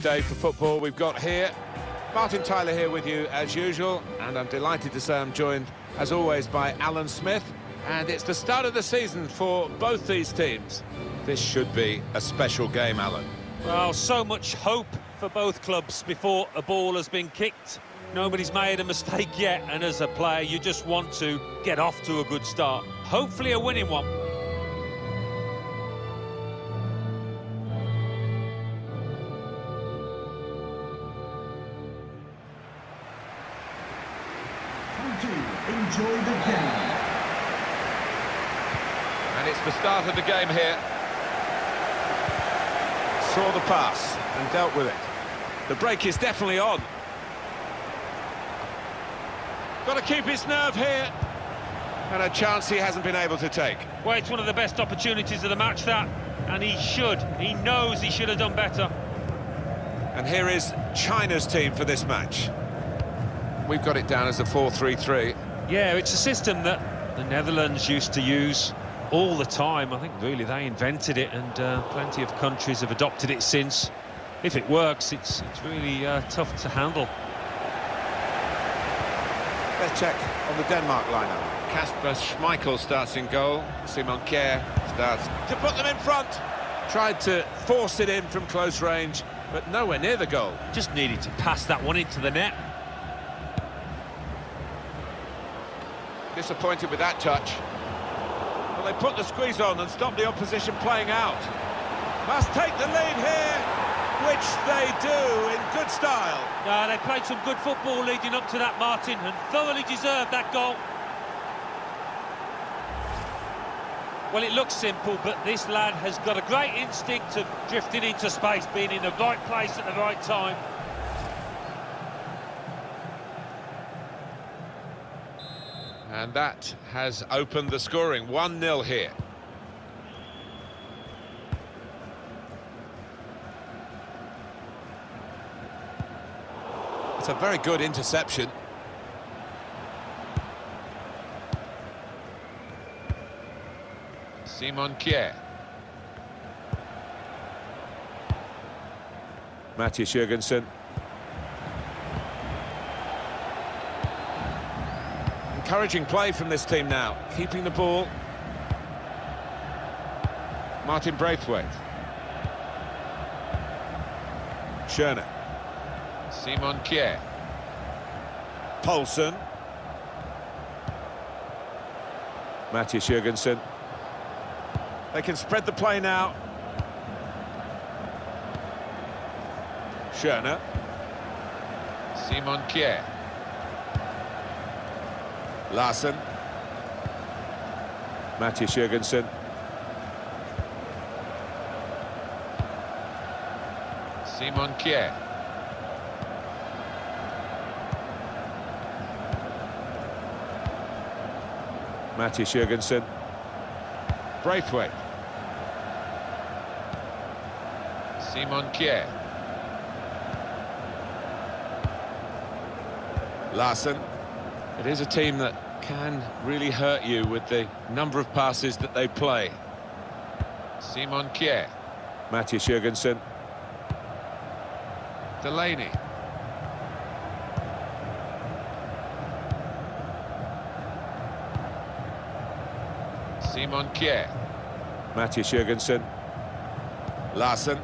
Day for football we've got here. Martin Tyler here with you as usual, and I'm delighted to say I'm joined as always by Alan Smith, and it's the start of the season for both these teams. This should be a special game, Alan. Well, so much hope for both clubs before a ball has been kicked. Nobody's made a mistake yet, and as a player you just want to get off to a good start, hopefully a winning one. Enjoy the game. And it's the start of the game here. Saw the pass and dealt with it. The break is definitely on. Got to keep his nerve here. And a chance he hasn't been able to take. Well, it's one of the best opportunities of the match, that. And he should. He knows he should have done better. And here is China's team for this match. We've got it down as a 4-3-3. Yeah, it's a system that the Netherlands used to use all the time. I think, really, they invented it, and plenty of countries have adopted it since. If it works, it's really tough to handle. Let's check on the Denmark lineup. Kasper Schmeichel starts in goal. Simon Kjær starts to put them in front. Tried to force it in from close range, but nowhere near the goal. Just needed to pass that one into the net. Disappointed with that touch. Well, they put the squeeze on and stopped the opposition playing out. Must take the lead here, which they do in good style. Yeah, they played some good football leading up to that, Martin, and thoroughly deserved that goal. Well, it looks simple, but this lad has got a great instinct of drifting into space, being in the right place at the right time. And that has opened the scoring. 1-0 here. It's a very good interception. Simon Kjær. Mathias Jørgensen. Encouraging play from this team now, keeping the ball. Martin Braithwaite. Schörner. Simon Kjær. Poulsen. Mathias Jørgensen. They can spread the play now. Schörner. Simon Kjær. Larsen. Mathias Jørgensen. Simon Kjær. Mathias Jørgensen. Braithwaite. Simon Kjær. Larsen. It is a team that can really hurt you with the number of passes that they play. Simon Kjær. Mathias Jørgensen. Delaney. Simon Kjær. Mathias Jørgensen. Larsen.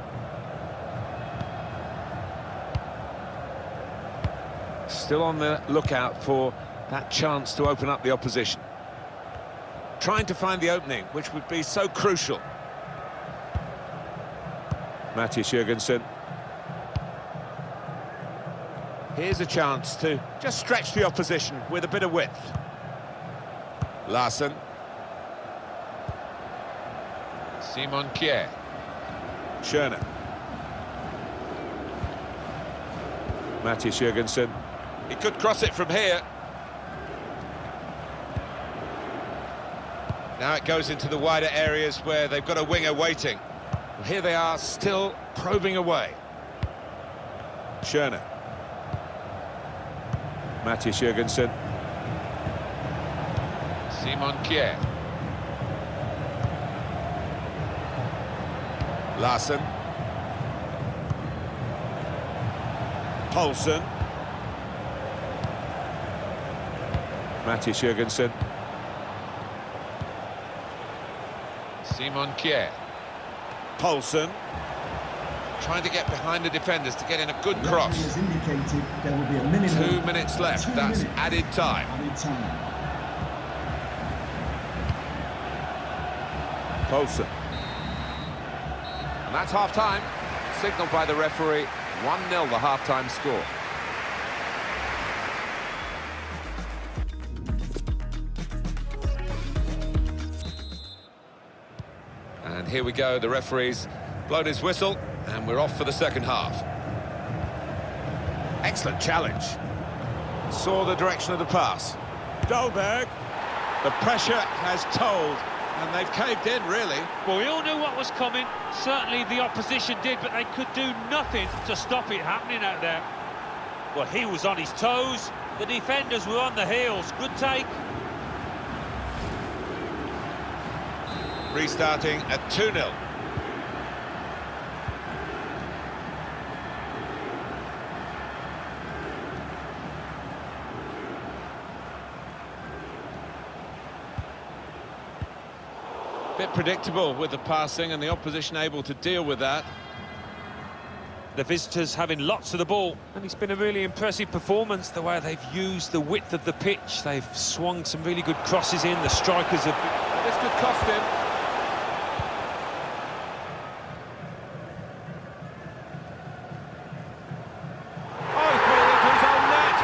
Still on the lookout for that chance to open up the opposition. Trying to find the opening, which would be so crucial. Mathias Jørgensen. Here's a chance to just stretch the opposition with a bit of width. Larsen. Simon Kjær. Schörner. Mathias Jørgensen. He could cross it from here. Now it goes into the wider areas where they've got a winger waiting. Well, here they are, still probing away. Schörner. Mathias Jørgensen. Simon Kjær. Larsen. Poulsen. Mathias Jørgensen. Simon Kjær. Poulsen. Trying to get behind the defenders to get in a good cross. There will be a minute 2 minutes left. That's added time. Poulsen. And that's half-time. Signalled by the referee. 1-0 the half-time score. And here we go. The referee's blown his whistle. And we're off for the second half. Excellent challenge. Saw the direction of the pass. Dolberg. The pressure has told. And they've caved in, really. Well, we all knew what was coming. Certainly the opposition did, but they could do nothing to stop it happening out there. Well, he was on his toes. The defenders were on the heels. Good take. Restarting at 2-0. Bit predictable with the passing and the opposition able to deal with that. The visitors having lots of the ball, and it's been a really impressive performance, the way they've used the width of the pitch. They've swung some really good crosses in. The strikers have... This could cost him. Oh, he's put it into his own net.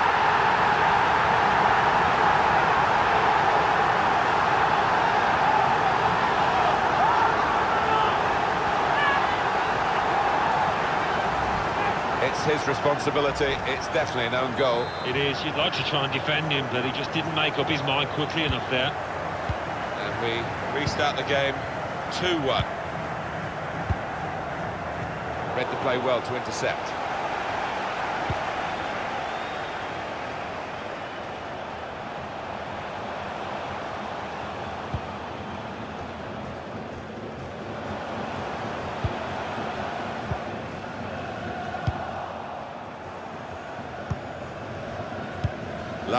It's his responsibility. It's definitely an own goal. It is. You'd like to try and defend him, but he just didn't make up his mind quickly enough there. And we restart the game 2-1. Read the play well to intercept.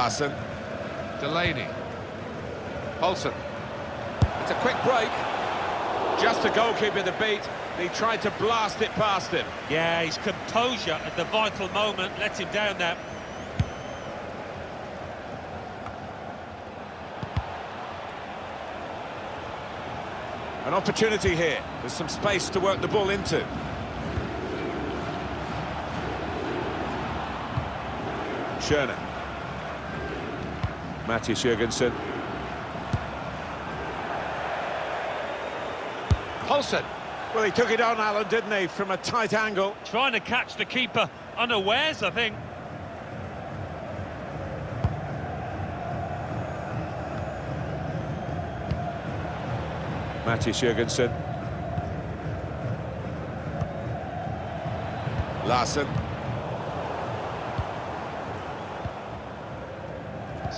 Larsen. Delaney. Poulsen. It's a quick break. Just a goalkeeper the beat. He tried to blast it past him. Yeah, his composure at the vital moment let him down there. An opportunity here. There's some space to work the ball into. Schörner. Mathias Jørgensen. Poulsen. Well, he took it on, Alan, didn't he, from a tight angle. Trying to catch the keeper unawares, I think. Mathias Jørgensen. Larsen.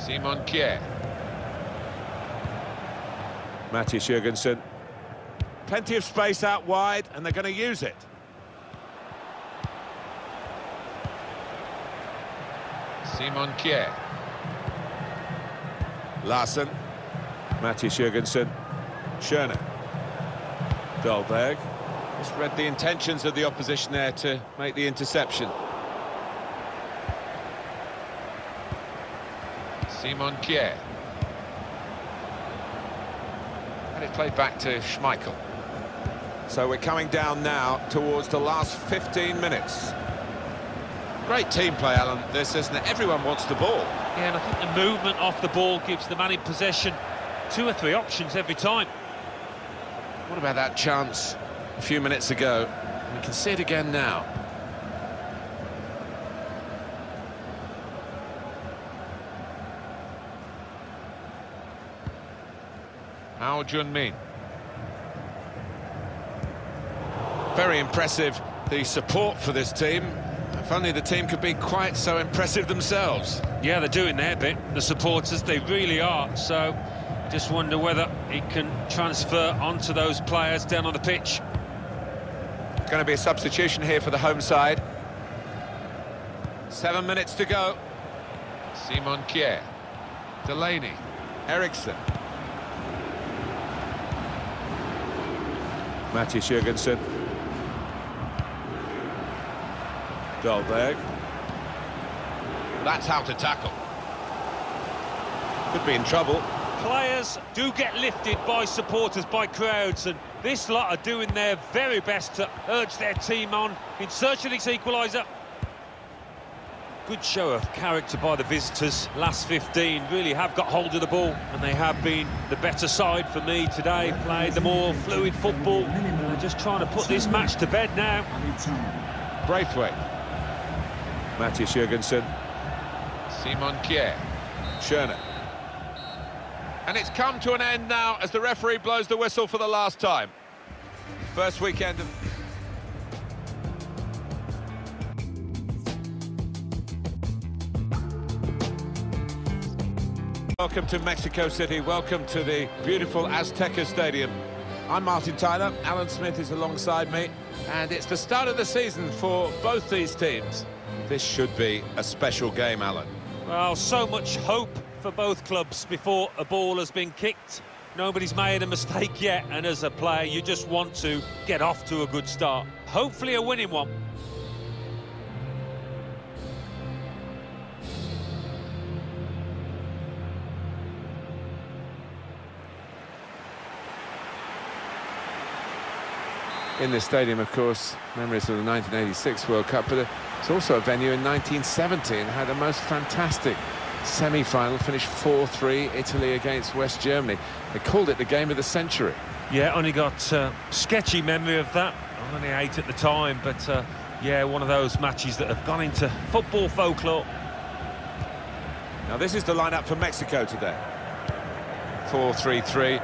Simon Kjær. Mathias Jørgensen. Plenty of space out wide, and they're going to use it. Simon Kjær. Larsen. Mathias Jørgensen. Schörner. Dolberg. Just read the intentions of the opposition there to make the interception. Simon Kjær. And it played back to Schmeichel. So we're coming down now towards the last 15 minutes. Great team play, Alan, this, isn't it? Everyone wants the ball. Yeah, and I think the movement off the ball gives the man in possession 2 or 3 options every time. What about that chance a few minutes ago? We can see it again now. How Junmin. Very impressive, the support for this team. If only the team could be quite so impressive themselves. Yeah, they're doing their bit, the supporters, they really are. So, just wonder whether he can transfer onto those players down on the pitch. Going to be a substitution here for the home side. 7 minutes to go. Simon Kjær, Delaney, Eriksen. Mathias Jørgensen. Dolberg. That's how to tackle. Could be in trouble. Players do get lifted by supporters, by crowds, and this lot are doing their very best to urge their team on in search of this equaliser. Good show of character by the visitors. Last 15 really have got hold of the ball, and they have been the better side for me today. Played the more fluid football. They're just trying to put this match to bed now. Braithwaite. Mathias Jørgensen. Simon Kjær. Schörner. And it's come to an end now as the referee blows the whistle for the last time. First weekend of... Welcome to Mexico City, welcome to the beautiful Azteca Stadium. I'm Martin Tyler, Alan Smith is alongside me, and it's the start of the season for both these teams. This should be a special game, Alan. Well, so much hope for both clubs before a ball has been kicked. Nobody's made a mistake yet, and as a player, you just want to get off to a good start. Hopefully a winning one. In this stadium, of course, memories of the 1986 World Cup, but it's also a venue in 1970 and had a most fantastic semi-final, finished 4-3, Italy against West Germany. They called it the game of the century. Yeah, only got sketchy memory of that. I'm only 8 at the time, but yeah, one of those matches that have gone into football folklore. Now, this is the lineup for Mexico today. 4-3-3,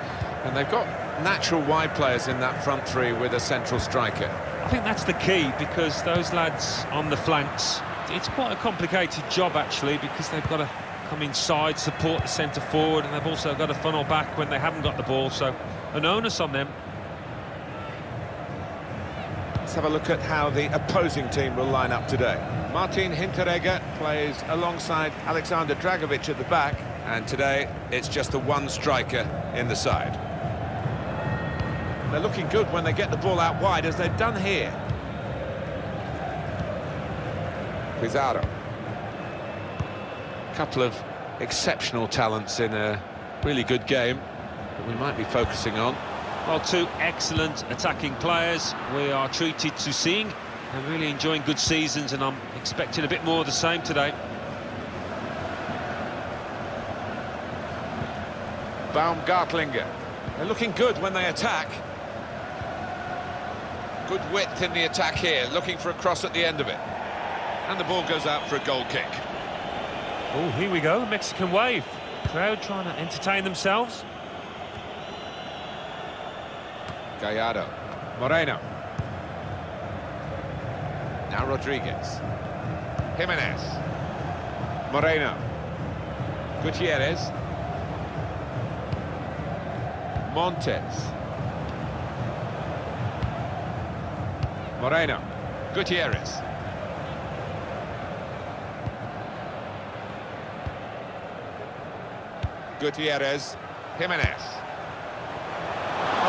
and they've got natural wide players in that front three with a central striker. I think that's the key, because those lads on the flanks, it's quite a complicated job actually, because they've got to come inside, support the centre forward, and they've also got to funnel back when they haven't got the ball, so an onus on them. Let's have a look at how the opposing team will line up today. Martin Hinteregger plays alongside Alexander Dragovic at the back, and today it's just the one striker in the side. They're looking good when they get the ball out wide, as they've done here. Pizarro. A couple of exceptional talents in a really good game that we might be focusing on. Well, two excellent attacking players we are treated to seeing. I'm really enjoying good seasons, and I'm expecting a bit more of the same today. Baumgartlinger. They're looking good when they attack. Good width in the attack here, looking for a cross at the end of it. And the ball goes out for a goal kick. Oh, here we go, Mexican wave. Crowd trying to entertain themselves. Gallardo. Moreno. Now Rodriguez. Jimenez. Moreno. Gutierrez. Montes. Moreno. Gutierrez. Gutierrez. Jimenez.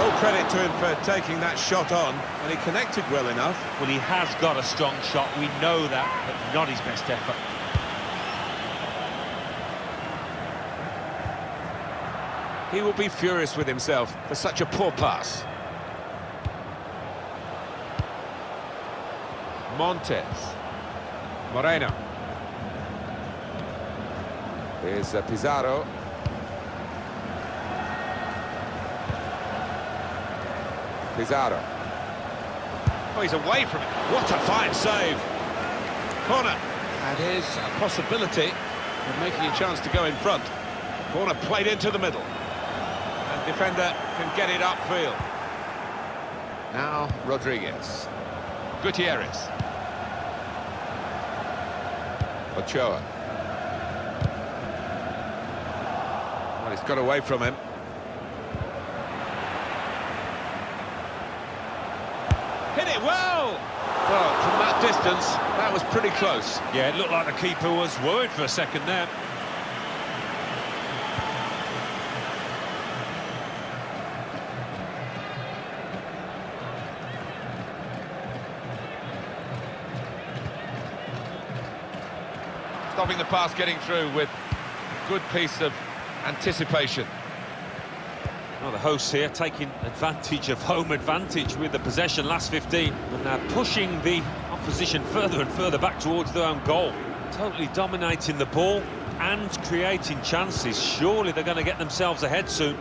Oh, credit to him for taking that shot on, and he connected well enough. Well, he has got a strong shot, we know that, but not his best effort. He will be furious with himself for such a poor pass. Montes. Moreno. Here's Pizarro. Pizarro. Oh, he's away from it. What a fine save. Corner. That is a possibility of making a chance to go in front. Corner played into the middle. Defender can get it upfield. Now Rodriguez. Gutierrez. Ochoa. Well, he's got away from him. Hit it well! Well, from that distance, that that was pretty close. Yeah, it looked like the keeper was worried for a second there. Stopping the pass getting through with good piece of anticipation. Well, the hosts here taking advantage of home advantage with the possession last 15, and now pushing the opposition further and further back towards their own goal. Totally dominating the ball and creating chances. Surely they're going to get themselves ahead soon.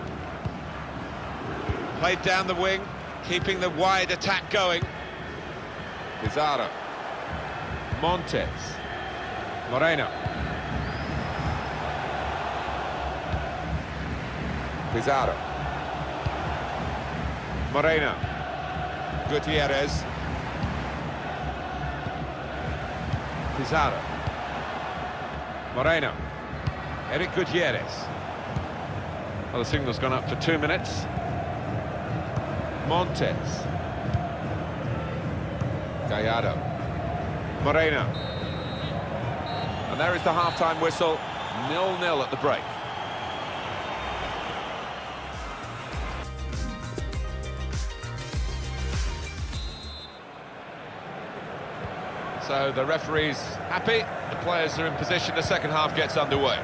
Played down the wing, keeping the wide attack going. Pizarro. Montes. Moreno. Pizarro. Moreno. Gutierrez. Pizarro. Moreno. Eric Gutierrez. Well, the signal's gone up for 2 minutes. Montes. Gallardo. Moreno. And there is the half-time whistle. 0-0 at the break. So the referee's happy, the players are in position, the second half gets underway.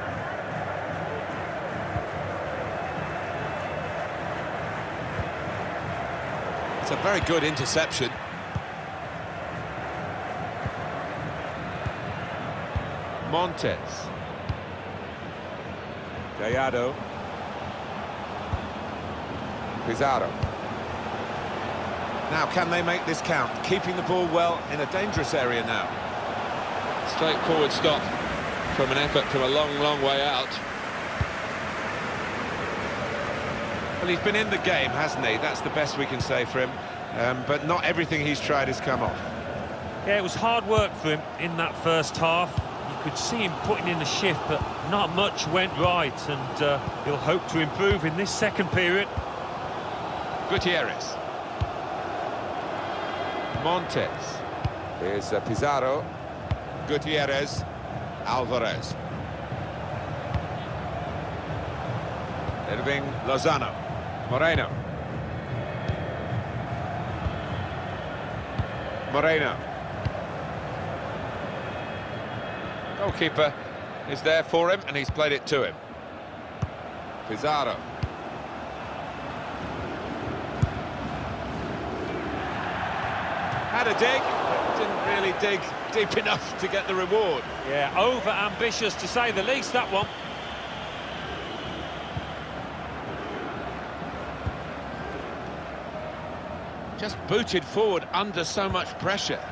It's a very good interception. Montes. Gallardo. Pizarro. Now, can they make this count? Keeping the ball well in a dangerous area now. Straightforward stop from an effort from a long, long way out. Well, he's been in the game, hasn't he? That's the best we can say for him. But not everything he's tried has come off. Yeah, it was hard work for him in that first half. You could see him putting in a shift, but not much went right. And he'll hope to improve in this second period. Gutierrez. Montes. Here's Pizarro. Gutierrez. Alvarez. Irving. Lozano. Moreno. Moreno. Goalkeeper is there for him, and he's played it to him. Pizarro. Had a dig, but didn't really dig deep enough to get the reward. Yeah, over-ambitious to say the least, that one. Just booted forward under so much pressure.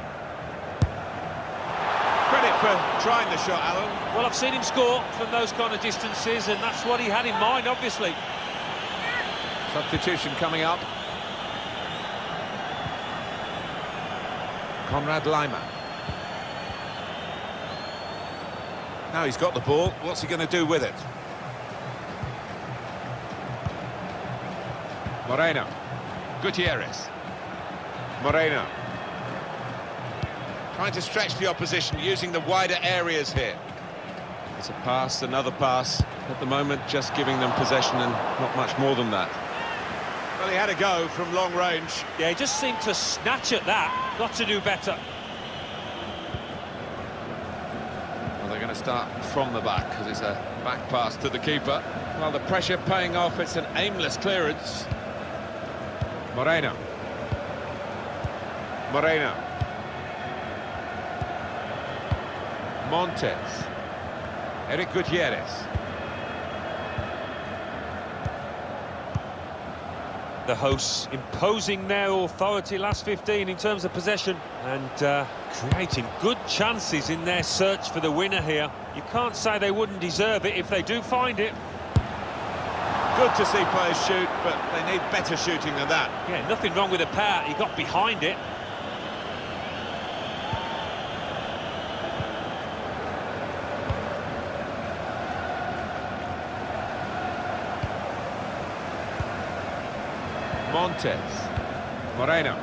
Credit for trying the shot, Alan. Well, I've seen him score from those kind of distances, and that's what he had in mind, obviously. Substitution coming up. Konrad Lima. Now he's got the ball, what's he going to do with it? Moreno. Gutierrez. Moreno. Trying to stretch the opposition, using the wider areas here. It's a pass, another pass. At the moment, just giving them possession and not much more than that. Well, he had a go from long range. Yeah, he just seemed to snatch at that. Got to do better. Well, they're going to start from the back, because it's a back pass to the keeper. Well, the pressure paying off, it's an aimless clearance. Moreno. Moreno. Montes. Eric Gutierrez. The hosts imposing their authority last 15 in terms of possession and creating good chances in their search for the winner here. You can't say they wouldn't deserve it if they do find it. Good to see players shoot, but they need better shooting than that. Yeah, nothing wrong with the power, he got behind it. Montes. Moreno.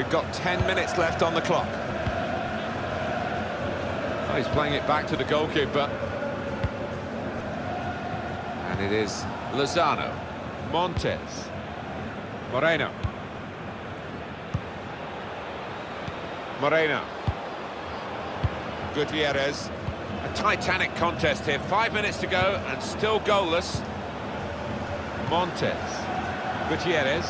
We've got 10 minutes left on the clock. Oh, he's playing it back to the goalkeeper. And it is Lozano, Montes, Moreno. Moreno. Gutierrez. A titanic contest here. 5 minutes to go and still goalless. Montes. Gutierrez.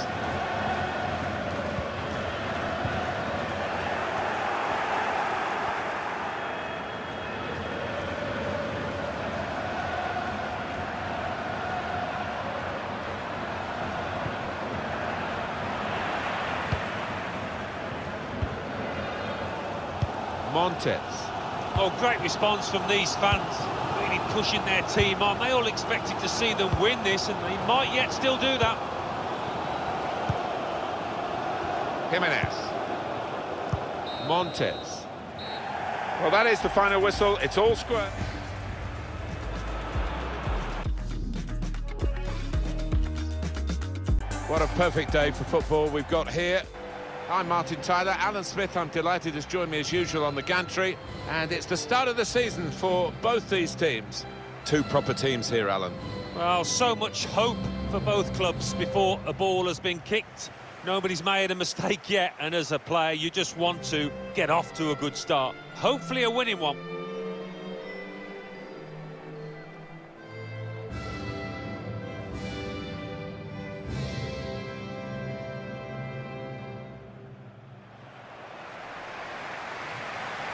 Montes. Oh, great response from these fans, really pushing their team on. They all expected to see them win this, and they might yet still do that. Jimenez. Montes. Well, that is the final whistle. It's all square. What a perfect day for football we've got here. I'm Martin Tyler. Alan Smith, I'm delighted, has joined me as usual on the gantry. And it's the start of the season for both these teams. Two proper teams here, Alan. Well, so much hope for both clubs before a ball has been kicked. Nobody's made a mistake yet, and as a player, you just want to get off to a good start. Hopefully a winning one.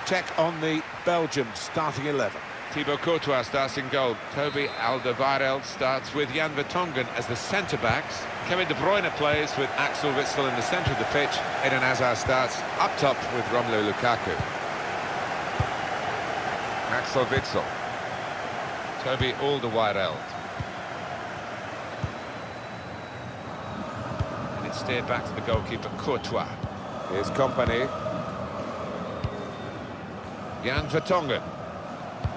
Check on the Belgium starting 11. Thibaut Courtois starts in goal. Toby Alderweireld starts with Jan Vertonghen as the centre-backs. Kevin De Bruyne plays with Axel Witsel in the centre of the pitch. Eden Hazard starts up top with Romelu Lukaku. Axel Witsel. Toby Alderweireld. And it's steered back to the goalkeeper, Courtois. Here's Kompany. Jan Vertonghen,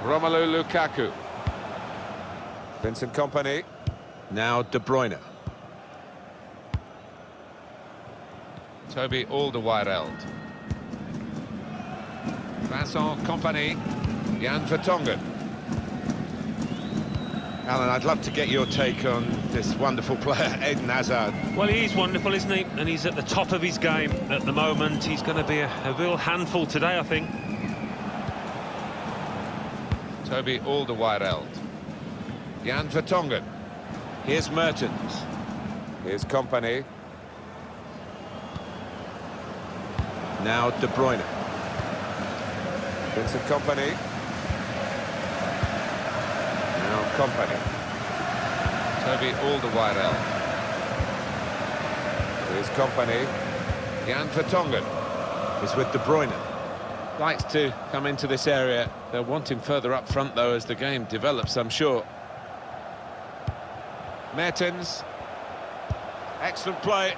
Romelu Lukaku, Vincent Kompany, now De Bruyne, Toby Alderweireld, Vincent Kompany, Jan Vertonghen. Alan, I'd love to get your take on this wonderful player, Eden Hazard. Well, he's wonderful, isn't he? And he's at the top of his game at the moment. He's going to be a real handful today, I think. Toby Alderweireld. Jan Vertonghen. Here's Mertens. Here's Kompany. Now De Bruyne. Vincent Kompany. Now Kompany. Toby Alderweireld. Here's Kompany. Jan Vertonghen. He's with De Bruyne. Likes to come into this area. They'll want him further up front, though, as the game develops, I'm sure. Mertens. Excellent play.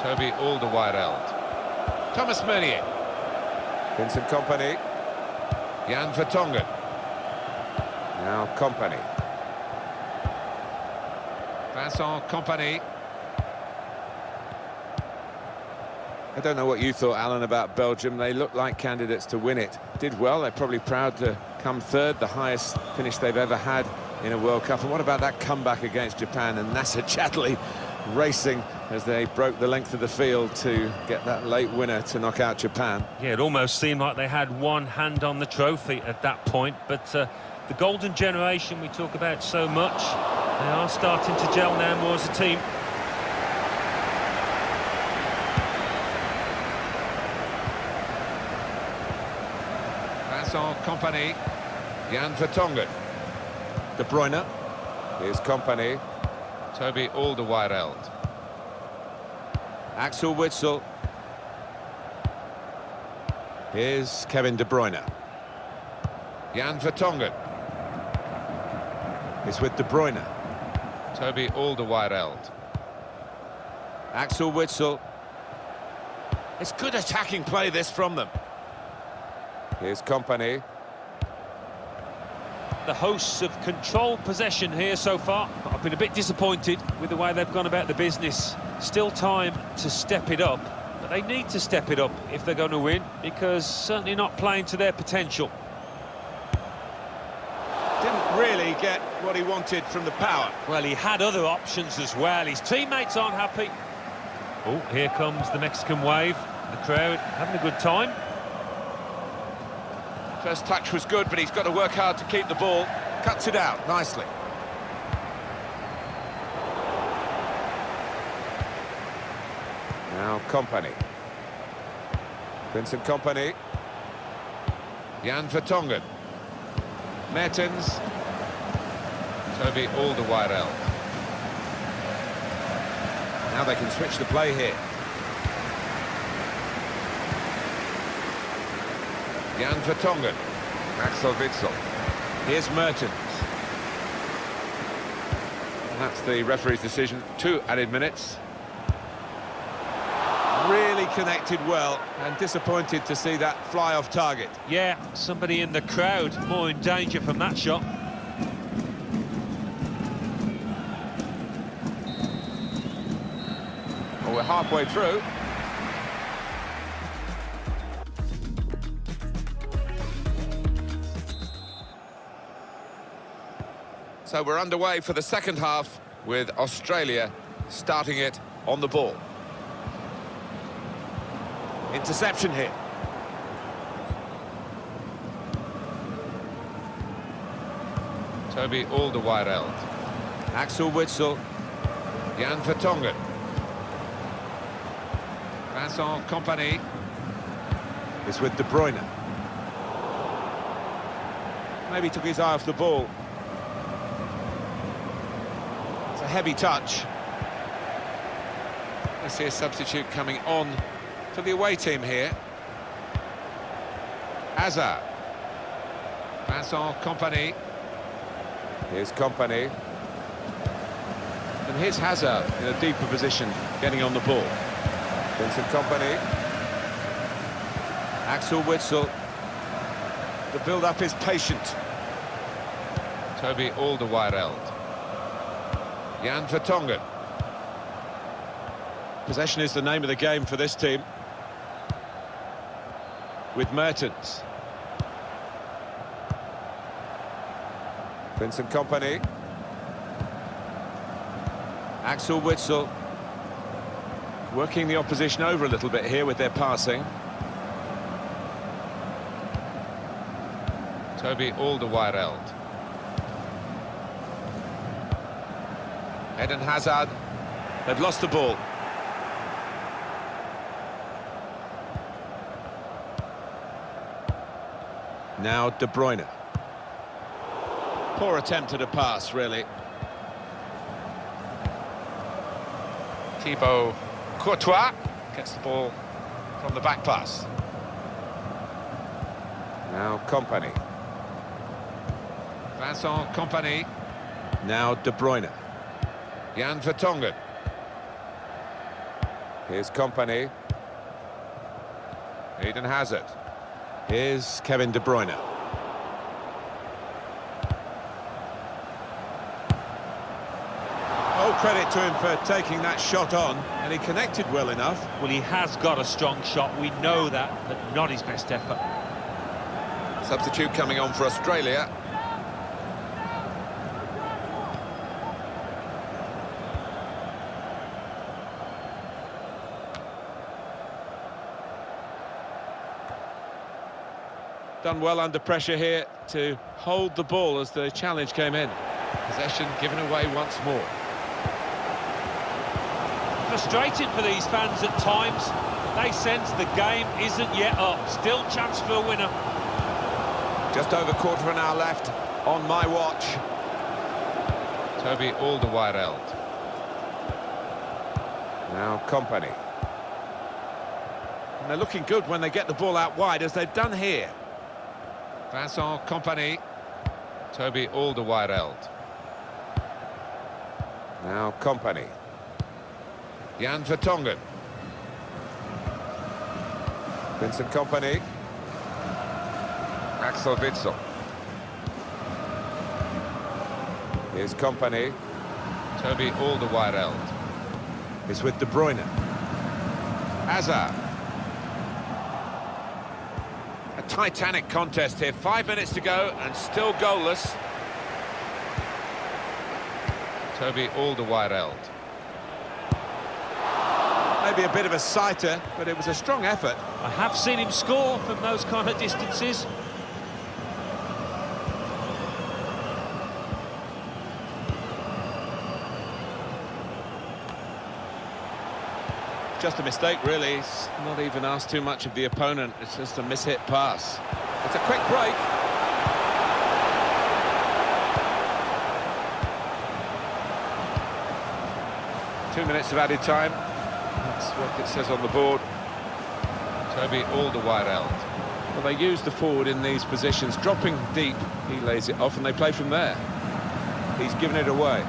Toby Alderweireld. Thomas Meunier. Vincent Kompany. Jan Vertonghen. Now Kompany. Vincent Kompany. I don't know what you thought, Alan, about Belgium. They looked like candidates to win it. Did well. They're probably proud to come third, the highest finish they've ever had in a World Cup. And what about that comeback against Japan and Nasser Chadli racing as they broke the length of the field to get that late winner to knock out Japan? Yeah, it almost seemed like they had one hand on the trophy at that point. But the golden generation we talk about so much, they are starting to gel now more as a team. Vincent Kompany, Jan Vertonghen. De Bruyne. Here's Kompany. Toby Alderweireld. Axel Witsel. Here's Kevin De Bruyne. Jan Vertonghen. He's with De Bruyne. Toby Alderweireld. Axel Witsel. It's good attacking play, this, from them. Here's Kompany. The hosts have controlled possession here so far, but I've been a bit disappointed with the way they've gone about the business. Still time to step it up, but they need to step it up if they're going to win, because certainly not playing to their potential. Didn't really get what he wanted from the power. Well, he had other options as well. His teammates aren't happy. Oh, here comes the Mexican wave. The crowd having a good time. First touch was good, but he's got to work hard to keep the ball. Cuts it out nicely. Now Kompany. Vincent Kompany. Jan Vertonghen. Mertens. Toby Alderweireld. Now they can switch the play here. Jan Vertonghen, Axel Witsel. Here's Mertens. And that's the referee's decision. 2 added minutes. Really connected well, and disappointed to see that fly off target. Yeah, somebody in the crowd more in danger from that shot. Well, we're halfway through. So we're underway for the second half with Australia starting it on the ball. Interception here. Toby Alderweireld. Axel Witsel. Jan Vertonghen. Vincent Kompany. It's with De Bruyne. Maybe took his eye off the ball. Heavy touch. I see a substitute coming on for the away team here. Hazard. Vincent Kompany. Here's Kompany. And here's Hazard in a deeper position, getting on the ball. Vincent Kompany. Axel Witsel. The build-up is patient. Toby Alderweireld. Jan Vertonghen. Possession is the name of the game for this team. With Mertens. Vincent Kompany. Axel Witsel. Working the opposition over a little bit here with their passing. Toby Alderweireld. Eden Hazard, they've lost the ball. Now De Bruyne. Poor attempt at a pass, really. Thibaut Courtois gets the ball from the back pass. Now Kompany. Vincent Kompany. Now De Bruyne. Jan Vertonghen. Here's Kompany. Eden Hazard. Here's Kevin De Bruyne. All credit to him for taking that shot on, and he connected well enough. Well, he has got a strong shot, we know that, but not his best effort. Substitute coming on for Australia. Done well under pressure here to hold the ball as the challenge came in. Possession given away once more. Frustrating for these fans at times. They sense the game isn't yet up. Still chance for a winner. Just over a quarter of an hour left on my watch. Toby Alderweireld. Now Kompany. And they're looking good when they get the ball out wide, as they've done here. Vincent Kompany. Toby Alderweireld. Now Kompany. Jan Vertonghen. Vincent Kompany. Axel Witsel. Here's Kompany. Toby Alderweireld. It's with De Bruyne. Hazard. A titanic contest here. 5 minutes to go and still goalless. Toby Alderweireld. Maybe a bit of a sighter, but it was a strong effort. I have seen him score from those kind of distances. Just a mistake, really. It's not even asked too much of the opponent. It's just a mishit pass. It's a quick break. Minutes of added time. That's what it says on the board. Toby Alderweireld. Well, they use the forward in these positions. Dropping deep, he lays it off and they play from there. He's given it away.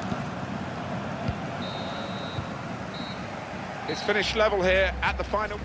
It's finished level here at the final.